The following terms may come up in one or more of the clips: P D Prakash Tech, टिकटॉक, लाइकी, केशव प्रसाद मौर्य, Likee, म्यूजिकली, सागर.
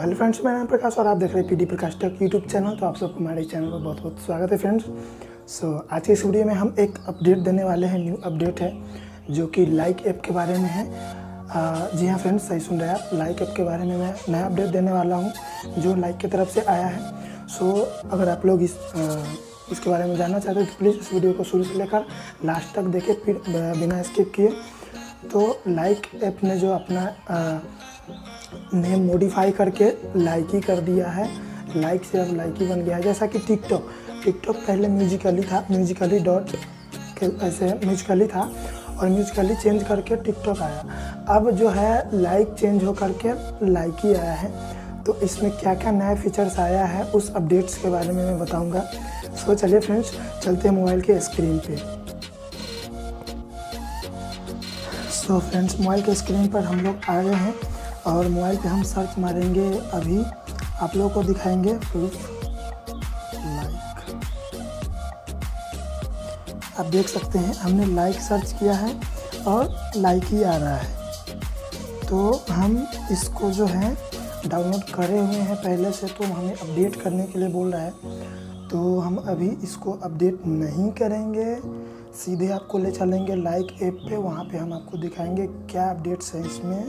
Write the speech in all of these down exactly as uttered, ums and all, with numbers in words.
Hello friends, मैं नाम प्रकाश और आप देख रहे हैं P D Prakash tech YouTube channel. तो आप सबको हमारे चैनल पर बहुत बहुत स्वागत है फ्रेंड्स। सो so, आज के इस वीडियो में हम एक अपडेट देने वाले हैं, न्यू अपडेट है जो कि लाइक ऐप के बारे में है। आ, जी हाँ फ्रेंड्स, सही सुन रहे हैं आप। लाइक ऐप के बारे में मैं नया अपडेट देने वाला हूँ जो लाइक की तरफ से आया है। सो so, अगर आप लोग इस आ, इसके बारे में जानना चाहते हो तो प्लीज़ इस वीडियो को शुरू से लेकर लास्ट तक देखें, फिर बिना स्किप किए। तो लाइक ऐप ने जो अपना नेम मॉडिफाई करके लाइकी कर दिया है, लाइक से अब लाइकी बन गया है। जैसा कि टिकटॉक टिकटॉक पहले म्यूजिकली था, म्यूजिकली डॉट ऐसे म्यूजिकली था और म्यूजिकली चेंज करके टिकटॉक आया। अब जो है लाइक चेंज हो करके लाइकी आया है। तो इसमें क्या क्या नया फीचर्स आया है उस अपडेट्स के बारे में मैं बताऊँगा। सो चलिए फ्रेंड्स, चलते हैं मोबाइल के स्क्रीन पर। सो फ्रेंड्स, मोबाइल के स्क्रीन पर हम लोग आ गए हैं और मोबाइल पे हम सर्च मारेंगे। अभी आप लोगों को दिखाएंगे लाइक। आप देख सकते हैं हमने लाइक सर्च किया है और लाइक ही आ रहा है। तो हम इसको जो है डाउनलोड करे हुए हैं पहले से, तो हमें अपडेट करने के लिए बोल रहा है। तो हम अभी इसको अपडेट नहीं करेंगे, सीधे आपको ले चलेंगे लाइक ऐप पे। वहाँ पे हम आपको दिखाएंगे क्या अपडेट्स हैं इसमें।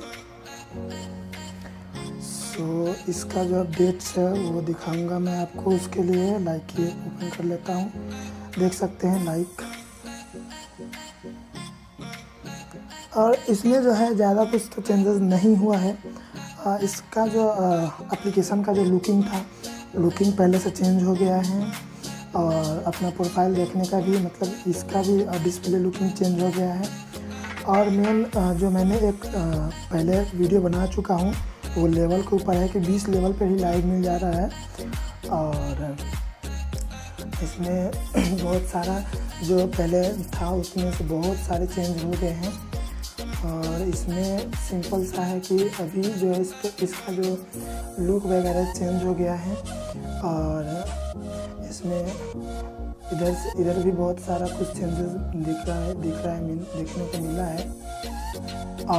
सो so, इसका जो अपडेट्स है वो दिखाऊंगा मैं आपको। उसके लिए लाइक ऐप ओपन कर लेता हूँ। देख सकते हैं लाइक, और इसमें जो है ज़्यादा कुछ तो चेंजेस नहीं हुआ है। इसका जो एप्लीकेशन का जो लुकिंग था, लुकिंग पहले से चेंज हो गया है। और अपना प्रोफाइल देखने का भी, मतलब इसका भी डिस्प्ले लुकिंग चेंज हो गया है। और मेन जो मैंने एक पहले वीडियो बना चुका हूँ वो लेवल के ऊपर है कि बीस लेवल पर ही लाइक मिल जा रहा है। और इसमें बहुत सारा जो पहले था उसमें से बहुत सारे चेंज हो गए हैं। और इसमें सिंपल सा है कि अभी जो है इस इसका जो लुक वगैरह चेंज हो गया है। और इसमें इधर से इधर भी बहुत सारा कुछ चेंजेस दिख रहा है दिख रहा है देखने को मिला है।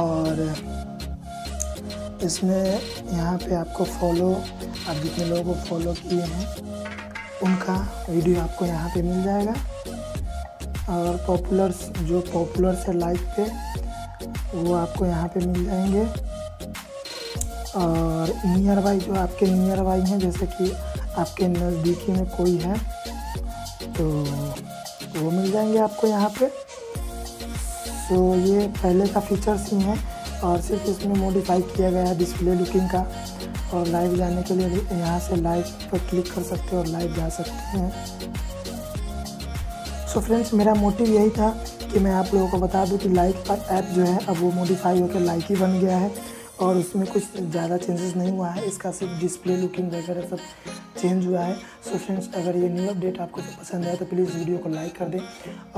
और इसमें यहाँ पे आपको फॉलो, आप जितने लोगों को फॉलो किए हैं उनका वीडियो आपको यहाँ पे मिल जाएगा। और पॉपुलर्स, जो पॉपुलर्स है लाइक पे वो आपको यहाँ पे मिल जाएंगे। और नियर बाई, जो आपके नियर बाई हैं, जैसे कि आपके नज़दीकी में कोई है तो वो मिल जाएंगे आपको यहाँ पे। सो ये पहले का फीचर्स ही है और सिर्फ इसमें मॉडिफाई किया गया है डिस्प्ले लुकिंग का। और लाइव जाने के लिए यहाँ से लाइव पर क्लिक कर सकते हो और लाइव जा सकते हैं। सो फ्रेंड्स, मेरा मोटिव यही था कि मैं आप लोगों को बता दूं कि लाइक ऐप जो है अब वो मॉडिफाई होकर लाइक ही बन गया है और उसमें कुछ ज़्यादा चेंजेस नहीं हुआ है। इसका सिर्फ डिस्प्ले लुकिंग वगैरह सब चेंज हुआ है। सो फ्रेंड्स, अगर ये न्यू अपडेट आपको पसंद आया तो प्लीज़ वीडियो को लाइक कर दें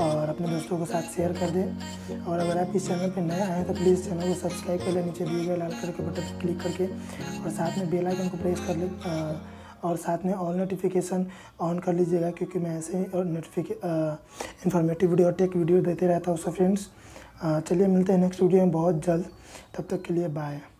और अपने दोस्तों के साथ शेयर कर दें। और अगर आप इस चैनल पर नए आए तो प्लीज़ चैनल को सब्सक्राइब कर लें, नीचे दिए गए लाल कलर के बटन पर क्लिक करके, और साथ में बेल आइकन को प्रेस कर लें और साथ में ऑल नोटिफिकेशन ऑन कर लीजिएगा, क्योंकि मैं ऐसे ही और नोटिफिके इन्फॉर्मेटिव वीडियो और टेक वीडियो देते रहता हूँ। सो फ्रेंड्स, चलिए मिलते हैं नेक्स्ट वीडियो में बहुत जल्द। तब तक के लिए बाय।